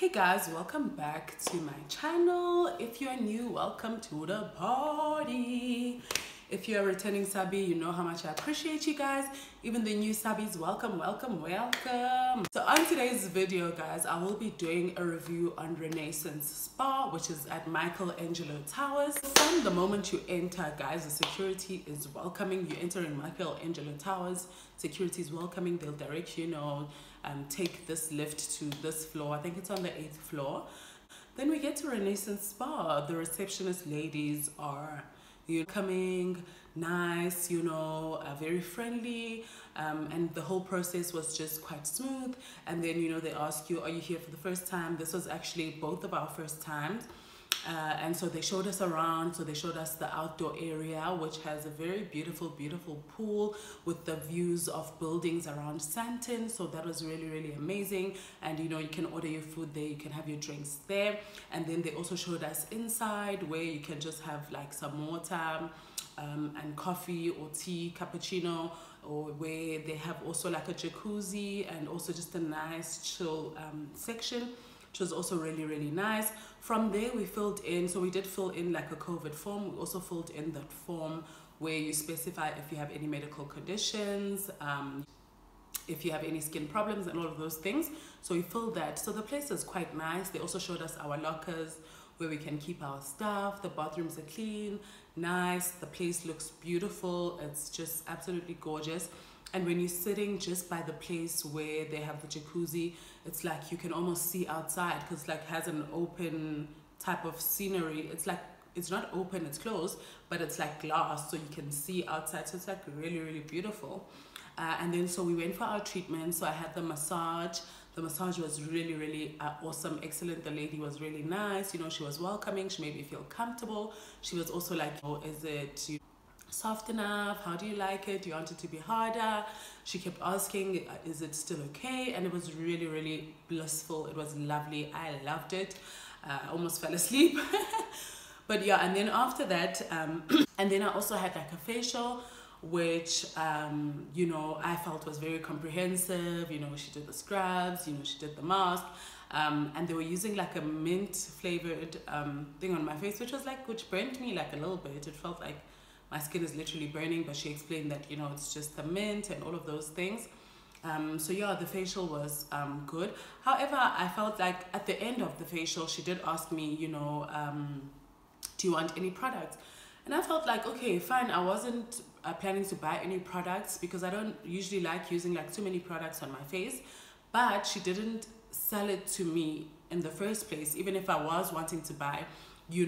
Hey guys, welcome back to my channel. If you're new, welcome to the party. If you're a returning subby, you know how much I appreciate you guys. Even the new subbies, welcome, welcome, welcome. So on today's video, guys, I will be doing a review on Renaissance Spa, which is at Michelangelo Towers. From the moment you enter, guys, the security is welcoming. You're entering Michelangelo Towers. Security is welcoming. They'll direct you, take this lift to this floor. I think it's on the 8th floor. Then we get to Renaissance Spa. The receptionist ladies are coming, nice, very friendly, and the whole process was just quite smooth. And then they ask you, are you here for the first time? This was actually both of our first times, and so they showed us around. So they showed us the outdoor area, which has a very beautiful pool with the views of buildings around Sandton. So that was really amazing. And you can order your food there, you can have your drinks there. And then they also showed us inside, where you can just have like some water and coffee or tea, cappuccino, or where they have also like a jacuzzi and also just a nice chill section, which was also really nice. From there we filled in, so we did fill in like a COVID form. We also filled in that form where you specify if you have any medical conditions, if you have any skin problems and all of those things. So we filled that. So the place is quite nice. They also showed us our lockers where we can keep our stuff. The bathrooms are clean, nice. The place looks beautiful. It's just absolutely gorgeous. And when you're sitting just by the place where they have the jacuzzi, it's like you can almost see outside, because like has an open type of scenery. It's like, it's not open, it's closed, but it's like glass, so you can see outside. So it's like really beautiful. And then so we went for our treatment. So I had the massage. The massage was really awesome, excellent. The lady was really nice. She was welcoming. She made me feel comfortable. She was also like, oh, is it soft enough? How do you like it? Do you want it to be harder? She kept asking, is it still okay? And it was really blissful. It was lovely. I loved it. I almost fell asleep. But yeah, and then after that, and then I also had like a facial, which I felt was very comprehensive. She did the scrubs, she did the mask, and they were using like a mint flavored thing on my face, which burnt me like a little bit. It felt like my skin is literally burning, but she explained that, it's just the mint and all of those things. So yeah, the facial was good. However, I felt like at the end of the facial, she did ask me, do you want any products? And I felt like, okay, fine. I wasn't planning to buy any products, because I don't usually like using like too many products on my face. But she didn't sell it to me in the first place, even if I was wanting to buy. I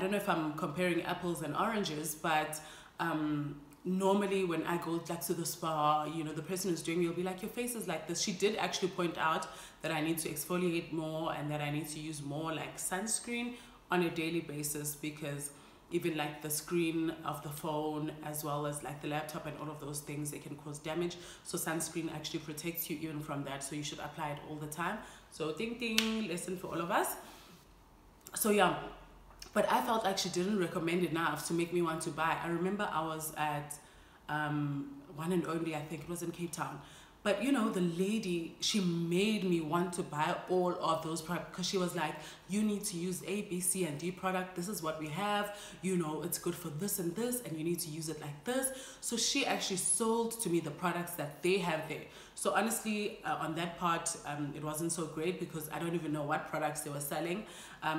don't know if I'm comparing apples and oranges, but normally when I go like to the spa, the person who's doing me will be like, your face is like this. She did actually point out that I need to exfoliate more and that I need to use more like sunscreen on a daily basis, because even like the screen of the phone as well as like the laptop and all of those things, they can cause damage. So sunscreen actually protects you even from that, so you should apply it all the time. So ding lesson for all of us. So yeah, but I felt like she didn't recommend enough to make me want to buy. I remember I was at One and Only, I think it was in Cape Town. But the lady, she made me want to buy all of those products, because she was like, you need to use A, B, C, and D product. This is what we have. It's good for this and this, and you need to use it like this. So she actually sold to me the products that they have there. So honestly, on that part, it wasn't so great, because I don't even know what products they were selling.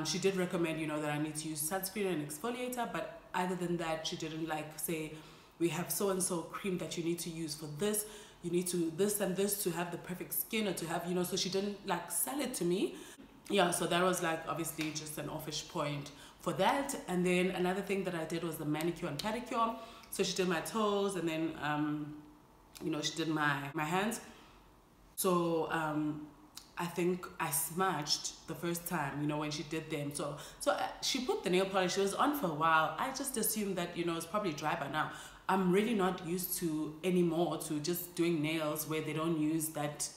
She did recommend, that I need to use sunscreen and exfoliator, but other than that, she didn't like say, we have so-and-so cream that you need to use for this. You need to this and this to have the perfect skin, or to have, so she didn't like sell it to me. Yeah, so that was like obviously just an offish point for that. And then another thing that I did was the manicure and pedicure. So she did my toes, and then, she did my hands. So I think I smudged the first time, when she did them. So she put the nail polish. She was on for a while. I just assumed that, it's probably dry by now. I'm really not used to anymore to just doing nails where they don't use that,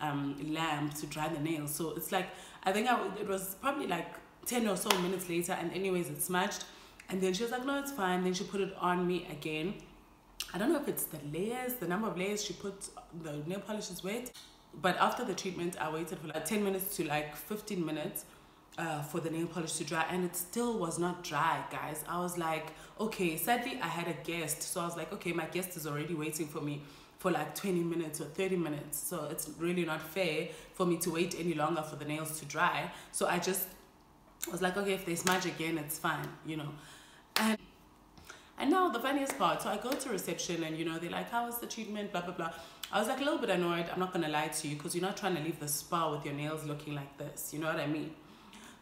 lamp to dry the nails. So it's like, I think it was probably like 10 or so minutes later, and anyways, it smudged. And then she was like, no, it's fine. Then she put it on me again. I don't know if it's the layers, the number of layers she put the nail polishes with. But after the treatment, I waited for like 10 minutes to like 15 minutes for the nail polish to dry, and it still was not dry, guys. I was like, okay, sadly I had a guest, so I was like, okay, my guest is already waiting for me for like 20 minutes or 30 minutes, so it's really not fair for me to wait any longer for the nails to dry. So I just was like, okay, if they smudge again, it's fine, you know. And now the funniest part, so I go to reception and, you know, they're like, how was the treatment, blah blah blah. I was like a little bit annoyed, I'm not gonna lie to you, because you're not trying to leave the spa with your nails looking like this, you know what I mean?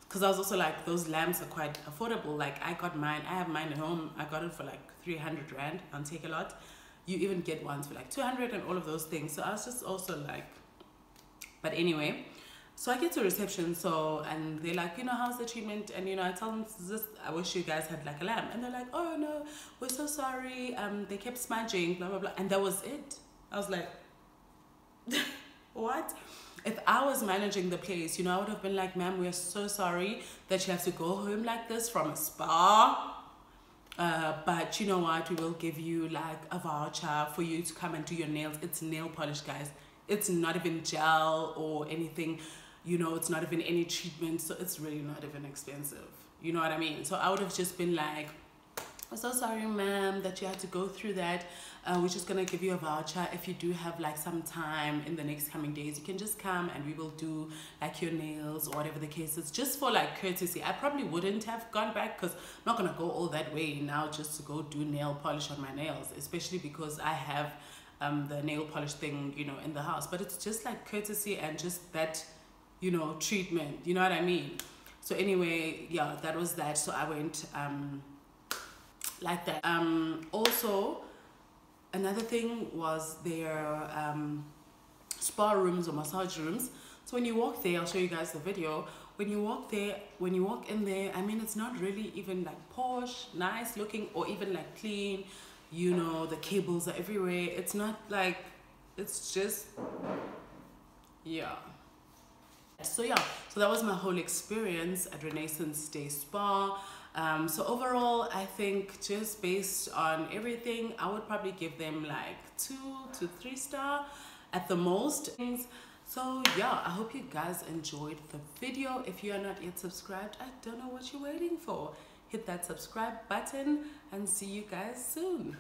Because I was also like, those lamps are quite affordable, like I got mine, I have mine at home, I got it for like 300 rand on Take a Lot. You even get ones for like 200 and all of those things. So I was just also like, but anyway, so I get to reception, so, and they're like, you know, how's the treatment? And, you know, I tell them, this, I wish you guys had like a lamp. And they're like, oh no, we're so sorry, they kept smudging, blah blah blah. And that was it. I was like, what? If I was managing the place, you know, I would have been like, ma'am, we are so sorry that you have to go home like this from a spa, but you know what, we will give you like a voucher for you to come and do your nails. It's nail polish, guys. It's not even gel or anything, you know, it's not even any treatment, so it's really not even expensive, you know what I mean? So I would have just been like, I'm so sorry, ma'am, that you had to go through that. We're just gonna give you a voucher. If you do have like some time in the next coming days, you can just come and we will do like your nails or whatever the case is, just for like courtesy. I probably wouldn't have gone back, because I'm not gonna go all that way now just to go do nail polish on my nails, especially because I have the nail polish thing, you know, in the house. But it's just like courtesy and just that, you know, treatment, you know what I mean? So anyway, yeah, that was that. So I went like that. Also another thing was their spa rooms or massage rooms. So when you walk there, I'll show you guys the video. When you walk there, when you walk in there, I mean, it's not really even like posh, nice looking, or even like clean, you know, the cables are everywhere. It's not like, it's just, yeah. So yeah, so that was my whole experience at Renaissance Day Spa. So overall, I think just based on everything, I would probably give them like 2 to 3 star at the most. So yeah, I hope you guys enjoyed the video. If you are not yet subscribed, I don't know what you're waiting for. Hit that subscribe button and see you guys soon.